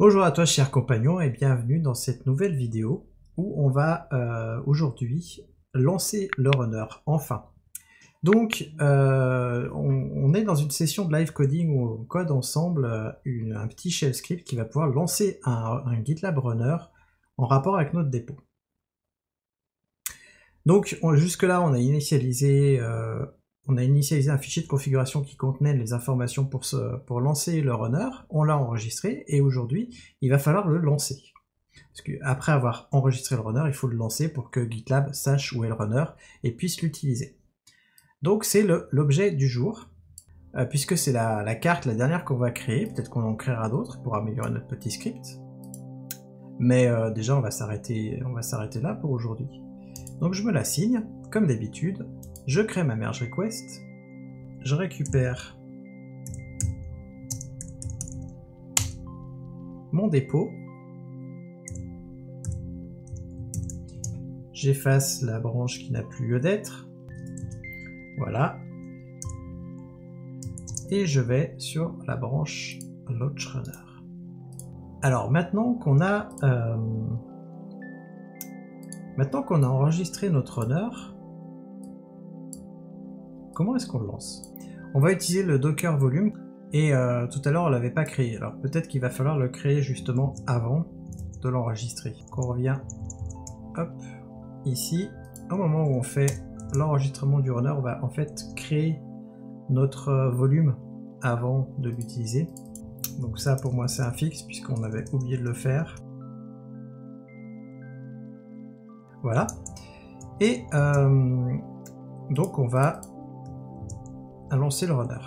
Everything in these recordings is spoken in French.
Bonjour à toi chers compagnons et bienvenue dans cette nouvelle vidéo où on va aujourd'hui lancer le runner, enfin. Donc on est dans une session de live coding où on code ensemble un petit shell script qui va pouvoir lancer un GitLab Runner en rapport avec notre dépôt. Donc jusque-là on a initialisé un fichier de configuration qui contenait les informations pour lancer le runner, on l'a enregistré et aujourd'hui il va falloir le lancer. Parce qu'après avoir enregistré le runner, il faut le lancer pour que GitLab sache où est le runner et puisse l'utiliser. Donc c'est l'objet du jour, puisque c'est la carte, la dernière qu'on va créer, peut-être qu'on en créera d'autres pour améliorer notre petit script. Mais déjà on va s'arrêter là pour aujourd'hui. Donc je me l'assigne, comme d'habitude. Je crée ma merge request, je récupère mon dépôt, j'efface la branche qui n'a plus lieu d'être, voilà, et je vais sur la branche Launch Runner. Alors maintenant qu'on a enregistré notre runner, comment est-ce qu'on le lance? On va utiliser le Docker volume et tout à l'heure on ne l'avait pas créé. Alors peut-être qu'il va falloir le créer justement avant de l'enregistrer. Donc on revient hop, ici. Au moment où on fait l'enregistrement du runner, on va en fait créer notre volume avant de l'utiliser. Donc ça pour moi c'est un fixe puisqu'on avait oublié de le faire. Voilà. Et donc on va à lancer le runner.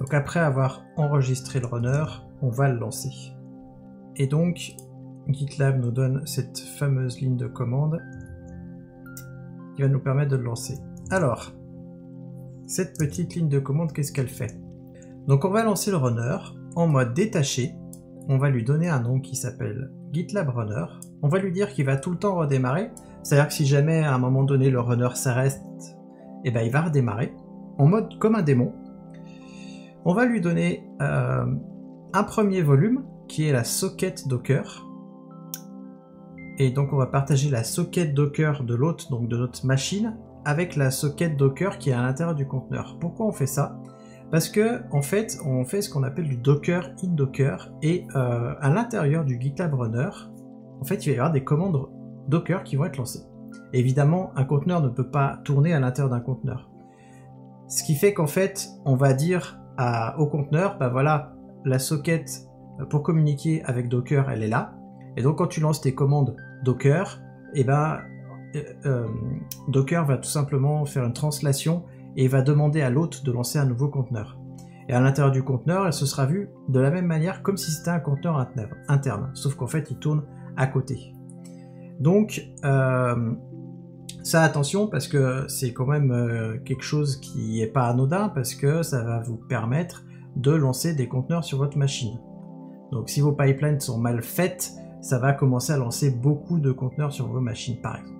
Donc après avoir enregistré le runner, on va le lancer. Et donc GitLab nous donne cette fameuse ligne de commande qui va nous permettre de le lancer. Alors, cette petite ligne de commande, qu'est-ce qu'elle fait? Donc on va lancer le runner en mode détaché. On va lui donner un nom qui s'appelle GitLab Runner. On va lui dire qu'il va tout le temps redémarrer. C'est-à-dire que si jamais à un moment donné le runner s'arrête, eh ben, il va redémarrer en mode comme un démon. On va lui donner un premier volume qui est la socket Docker. Et donc on va partager la socket Docker de l'hôte, donc de notre machine, avec la socket Docker qui est à l'intérieur du conteneur. Pourquoi on fait ça? Parce que en fait, on fait ce qu'on appelle du Docker in Docker et à l'intérieur du GitLab Runner, en fait, il va y avoir des commandes Docker qui vont être lancées. Et évidemment, un conteneur ne peut pas tourner à l'intérieur d'un conteneur. Ce qui fait qu'en fait, on va dire au conteneur, bah voilà, la socket pour communiquer avec Docker, elle est là. Et donc, quand tu lances tes commandes Docker, et ben Docker va tout simplement faire une translation et va demander à l'hôte de lancer un nouveau conteneur. Et à l'intérieur du conteneur, elle se sera vue de la même manière comme si c'était un conteneur interne, sauf qu'en fait, il tourne à côté. Donc, ça, attention, parce que c'est quand même quelque chose qui n'est pas anodin, parce que ça va vous permettre de lancer des conteneurs sur votre machine. Donc, si vos pipelines sont mal faites, ça va commencer à lancer beaucoup de conteneurs sur vos machines, par exemple.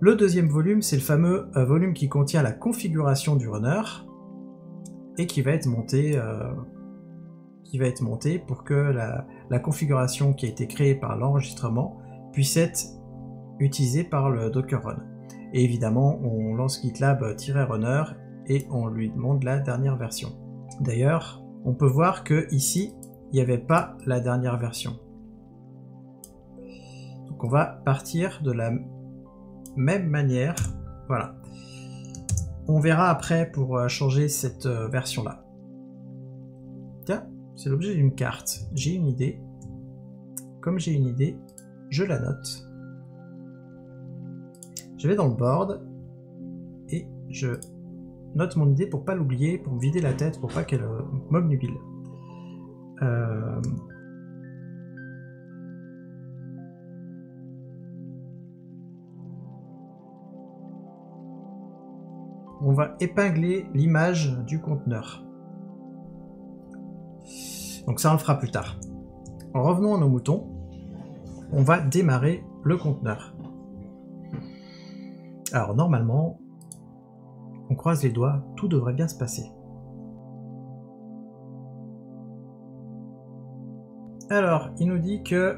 Le deuxième volume, c'est le fameux volume qui contient la configuration du runner et qui va être monté pour que la configuration qui a été créée par l'enregistrement puisse être utilisée par le Docker Run. Et évidemment, on lance GitLab-runner et on lui demande la dernière version. D'ailleurs, on peut voir que ici, il n'y avait pas la dernière version. Donc on va partir de la même manière, voilà. On verra après pour changer cette version là. Tiens, c'est l'objet d'une carte. J'ai une idée. Comme j'ai une idée, je la note. Je vais dans le board et je note mon idée pour pas l'oublier, pour me vider la tête, pour pas qu'elle m'obnubile. On va épingler l'image du conteneur. Donc ça, on le fera plus tard. En revenant à nos moutons, on va démarrer le conteneur. Alors normalement, on, croise les doigts, tout devrait bien se passer. Alors, il nous dit que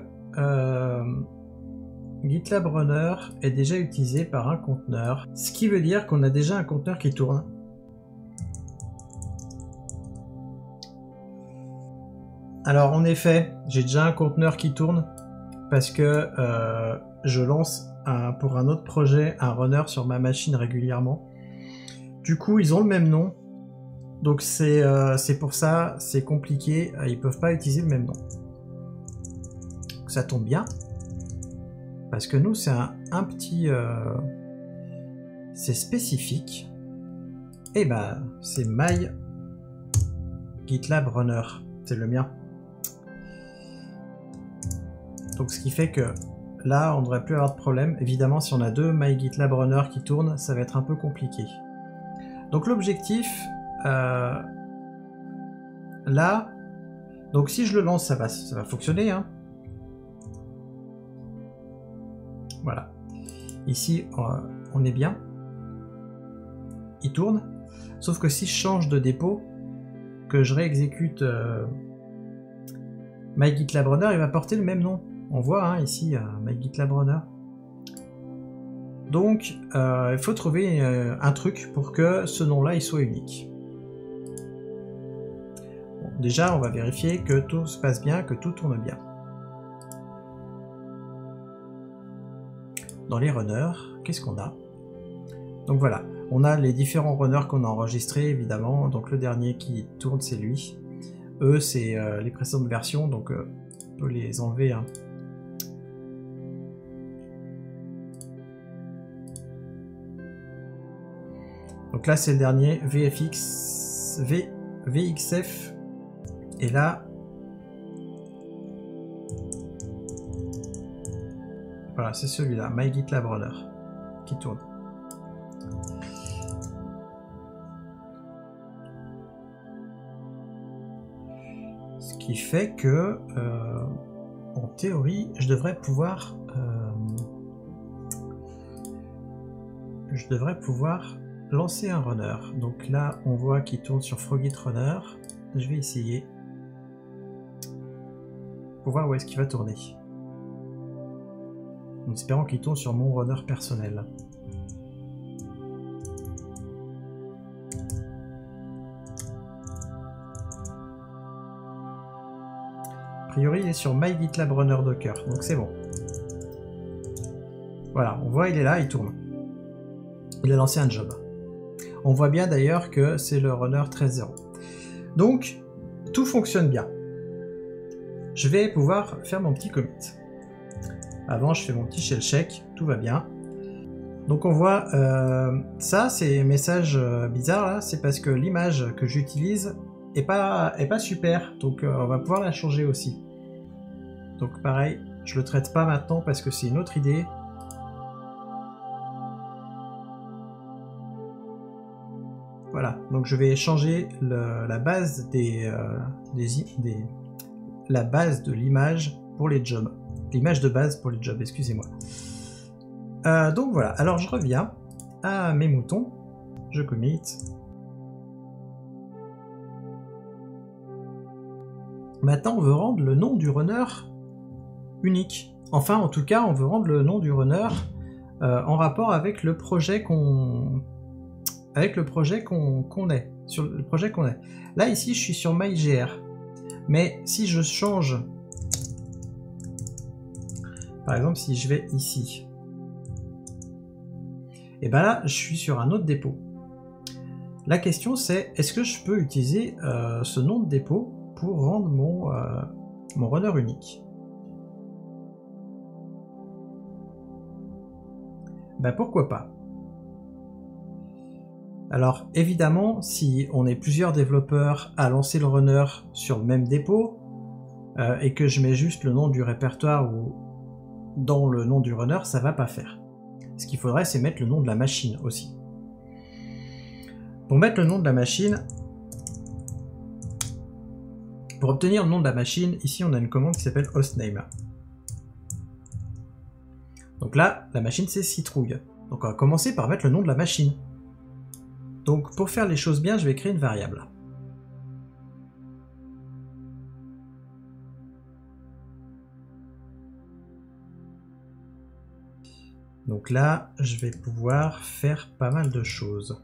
GitLab Runner est déjà utilisé par un conteneur, ce qui veut dire qu'on a déjà un conteneur qui tourne. Alors en effet, j'ai déjà un conteneur qui tourne parce que je lance pour un autre projet un runner sur ma machine régulièrement. Du coup, ils ont le même nom, donc c'est pour ça, c'est compliqué, ils peuvent pas utiliser le même nom. Donc, ça tombe bien, parce que nous c'est un petit... c'est spécifique, et bah c'est MyGitLabRunner, c'est le mien. Donc ce qui fait que là on ne devrait plus avoir de problème. Évidemment, si on a deux MyGitLabRunner qui tournent, ça va être un peu compliqué. Donc l'objectif, là, donc si je le lance, ça va fonctionner. Hein. Voilà. Ici, on est bien. Il tourne. Sauf que si je change de dépôt, que je réexécute MyGitLabRunner, il va porter le même nom. On voit hein, ici MyGitLabRunner. Donc il faut trouver un truc pour que ce nom-là il soit unique. Bon, déjà on va vérifier que tout se passe bien, que tout tourne bien. Dans les runners, qu'est-ce qu'on a? Donc voilà, on a les différents runners qu'on a enregistrés évidemment. Donc le dernier qui tourne c'est lui. Eux c'est les précédentes versions, donc on peut les enlever. Hein. Donc là c'est le dernier VXF, et là voilà c'est celui-là, MyGitLabRunner qui tourne. Ce qui fait que en théorie je devrais pouvoir lancer un runner. Donc là on voit qu'il tourne sur Froggit Runner. Je vais essayer pour voir où est-ce qu'il va tourner, en espérant qu'il tourne sur mon runner personnel. A priori il est sur MyGitLabRunner Docker, donc c'est bon. Voilà, on voit il est là, il tourne, il a lancé un job. On voit bien d'ailleurs que c'est le runner 13.0. Donc, tout fonctionne bien. Je vais pouvoir faire mon petit commit. Avant, je fais mon petit shell check, tout va bien. Donc on voit ça, ces messages bizarres là, c'est parce que l'image que j'utilise est pas super. Donc on va pouvoir la changer aussi. Donc pareil, je le traite pas maintenant parce que c'est une autre idée. Voilà, donc je vais changer la base de l'image pour les jobs. L'image de base pour les jobs, excusez-moi. Donc voilà, alors je reviens à mes moutons. Je commit. Maintenant, on veut rendre le nom du runner unique. Enfin, en tout cas, on veut rendre le nom du runner en rapport avec le projet qu'on est. Là ici je suis sur MyGR, mais si je change, par exemple si je vais ici, et ben là je suis sur un autre dépôt. La question c'est, est-ce que je peux utiliser ce nom de dépôt pour rendre mon runner unique? Ben pourquoi pas? Alors évidemment, si on est plusieurs développeurs à lancer le runner sur le même dépôt et que je mets juste le nom du répertoire ou dans le nom du runner, ça va pas faire. Ce qu'il faudrait, c'est mettre le nom de la machine aussi. Pour mettre le nom de la machine, pour obtenir le nom de la machine, ici on a une commande qui s'appelle hostname. Donc là, la machine c'est Citrouille. Donc on va commencer par mettre le nom de la machine. Donc pour faire les choses bien, je vais créer une variable. Donc là, je vais pouvoir faire pas mal de choses.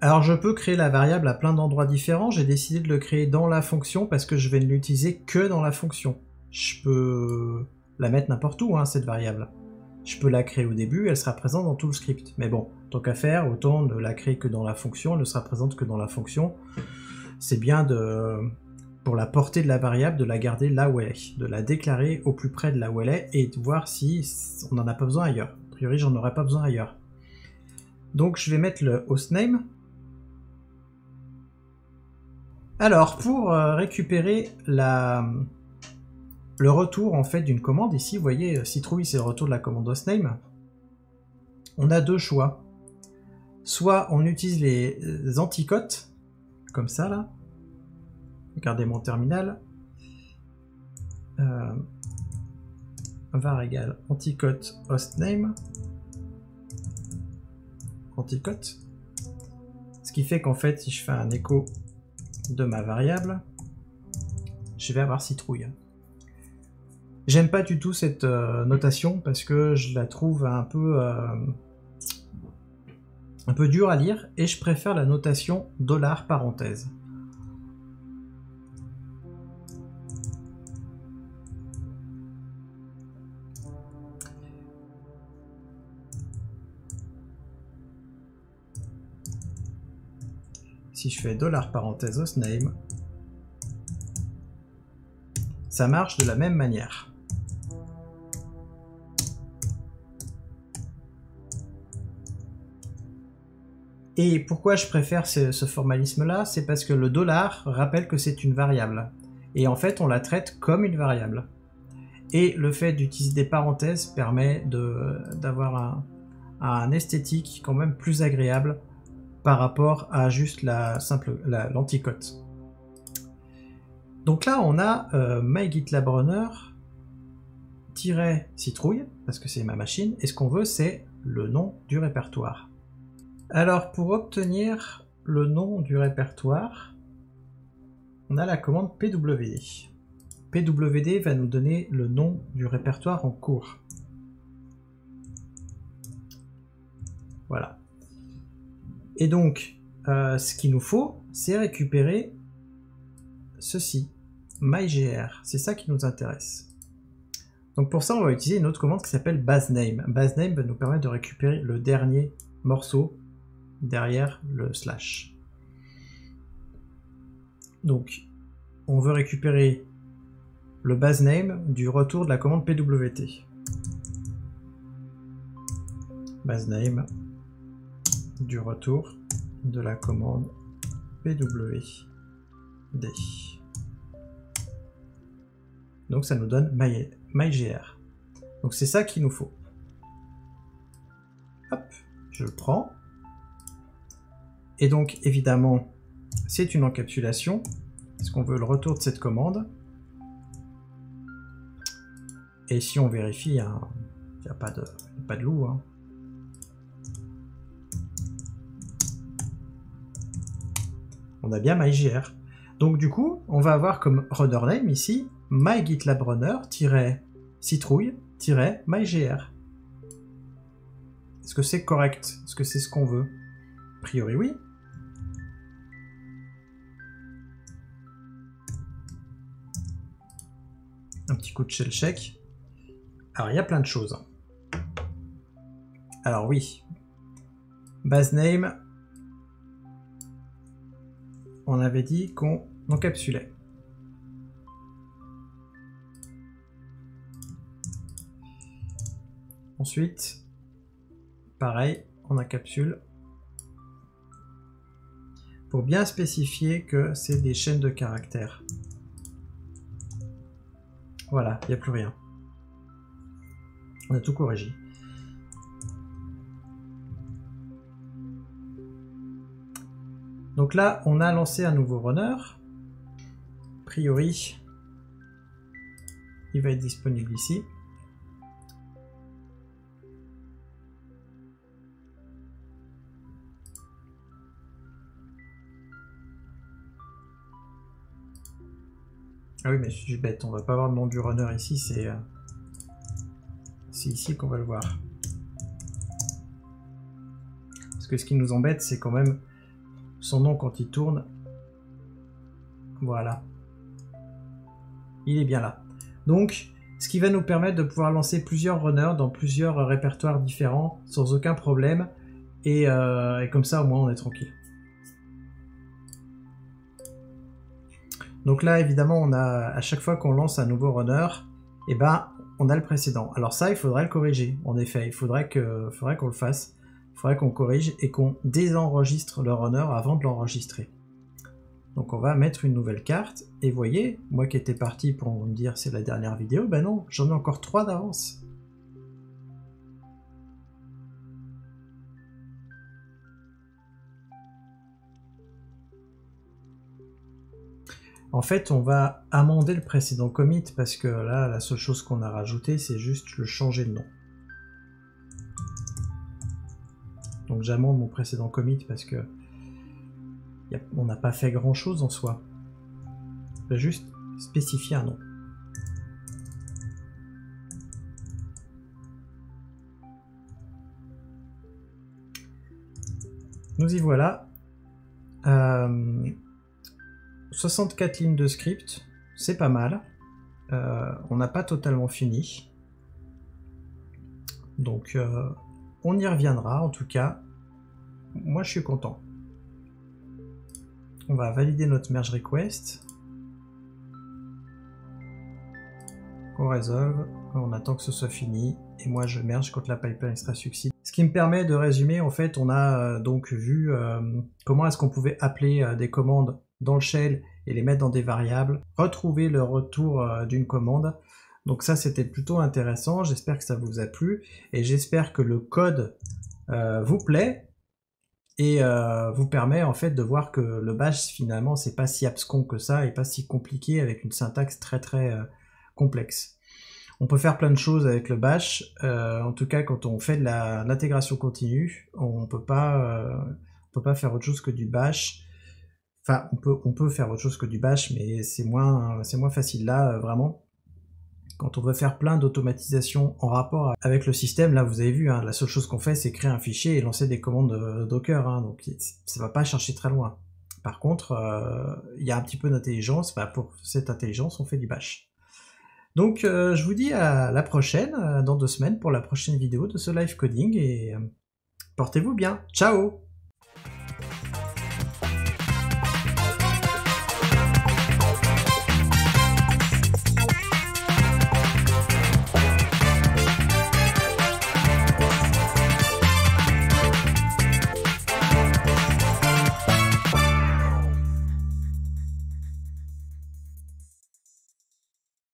Alors je peux créer la variable à plein d'endroits différents. J'ai décidé de le créer dans la fonction parce que je vais ne l'utiliser que dans la fonction. Je peux la mettre n'importe où, hein, cette variable. Je peux la créer au début, elle sera présente dans tout le script. Mais bon, tant qu'à faire, autant ne la créer que dans la fonction, elle ne sera présente que dans la fonction. C'est bien pour la portée de la variable, de la garder là où elle est, de la déclarer au plus près de là où elle est et de voir si on n'en a pas besoin ailleurs. A priori, j'en aurais pas besoin ailleurs. Donc je vais mettre le hostname. Alors pour récupérer le retour en fait d'une commande, ici vous voyez Citrouille, c'est le retour de la commande hostname. On a deux choix. Soit on utilise les anticotes, comme ça là. Regardez mon terminal. Var égale anticote hostname. Anticote. Ce qui fait qu'en fait, si je fais un écho de ma variable, je vais avoir Citrouille. J'aime pas du tout cette notation parce que je la trouve un peu dure à lire et je préfère la notation $parenthèse. Si je fais $parenthèse hostname, ça marche de la même manière. Et pourquoi je préfère ce formalisme-là? C'est parce que le dollar rappelle que c'est une variable. Et en fait, on la traite comme une variable. Et le fait d'utiliser des parenthèses permet d'avoir un esthétique quand même plus agréable par rapport à juste l'anticote. Donc là, on a MyGitLabRunner-Citrouille, parce que c'est ma machine, et ce qu'on veut, c'est le nom du répertoire. Alors, pour obtenir le nom du répertoire, on a la commande PWD. PWD va nous donner le nom du répertoire en cours. Voilà. Et donc, ce qu'il nous faut, c'est récupérer ceci, mygr. C'est ça qui nous intéresse. Donc pour ça, on va utiliser une autre commande qui s'appelle BaseName. BaseName va nous permettre de récupérer le dernier morceau derrière le slash. Donc, on veut récupérer le BaseName du retour de la commande pwt. BaseName du retour de la commande pwd. Donc ça nous donne mygr. Donc c'est ça qu'il nous faut. Hop, je le prends. Et donc évidemment, c'est une encapsulation, parce qu'on veut le retour de cette commande. Et si on vérifie, hein, il n'y a pas de loup, hein. On a bien mygr. Donc du coup, on va avoir comme runner name ici mygitlab-runner-citrouille-mygr. Est-ce que c'est correct? Est-ce que c'est ce qu'on veut? A priori, oui. Un petit coup de shell check. Alors, il y a plein de choses. Alors oui, BaseName, on avait dit qu'on encapsulait. Ensuite, pareil, on encapsule pour bien spécifier que c'est des chaînes de caractères. Voilà, il n'y a plus rien. On a tout corrigé. Donc là, on a lancé un nouveau runner. A priori, il va être disponible ici. Ah oui, mais je suis bête, on va pas voir le nom du runner ici, c'est ici qu'on va le voir. Parce que ce qui nous embête, c'est quand même son nom quand il tourne. Voilà. Il est bien là. Donc, ce qui va nous permettre de pouvoir lancer plusieurs runners dans plusieurs répertoires différents sans aucun problème. Et comme ça, au moins, on est tranquille. Donc là, évidemment, on a à chaque fois qu'on lance un nouveau runner, eh ben, on a le précédent. Alors ça, il faudrait le corriger. En effet, il faudrait qu'on le fasse. Il faudrait qu'on corrige et qu'on désenregistre le runner avant de l'enregistrer. Donc on va mettre une nouvelle carte. Et voyez, moi qui étais parti pour me dire c'est la dernière vidéo, ben non, j'en ai encore 3 d'avance. En fait, on va amender le précédent commit parce que là, la seule chose qu'on a rajoutée, c'est juste le changer de nom. Donc j'amende mon précédent commit parce que on n'a pas fait grand chose en soi. Je vais juste spécifier un nom. Nous y voilà. 64 lignes de script, c'est pas mal. On n'a pas totalement fini. Donc on y reviendra en tout cas. Moi je suis content. On va valider notre merge request. On résolve, on attend que ce soit fini. Et moi je merge quand la pipeline sera succinct. Ce qui me permet de résumer, en fait, on a donc vu comment est-ce qu'on pouvait appeler des commandes dans le shell et les mettre dans des variables, retrouver le retour d'une commande. Donc ça, c'était plutôt intéressant. J'espère que ça vous a plu et j'espère que le code vous plaît et vous permet en fait de voir que le bash, finalement, c'est pas si abscon que ça et pas si compliqué avec une syntaxe très complexe. On peut faire plein de choses avec le bash. En tout cas, quand on fait de l'intégration continue, on peut pas faire autre chose que du bash. Enfin, on peut faire autre chose que du bash, mais c'est moins facile. Là, vraiment, quand on veut faire plein d'automatisation en rapport avec le système, là, vous avez vu, hein, la seule chose qu'on fait, c'est créer un fichier et lancer des commandes Docker. Hein, donc, ça ne va pas chercher très loin. Par contre, il y a un petit peu d'intelligence. Bah, pour cette intelligence, on fait du bash. Donc, je vous dis à la prochaine, dans 2 semaines, pour la prochaine vidéo de ce live coding. Et portez-vous bien. Ciao!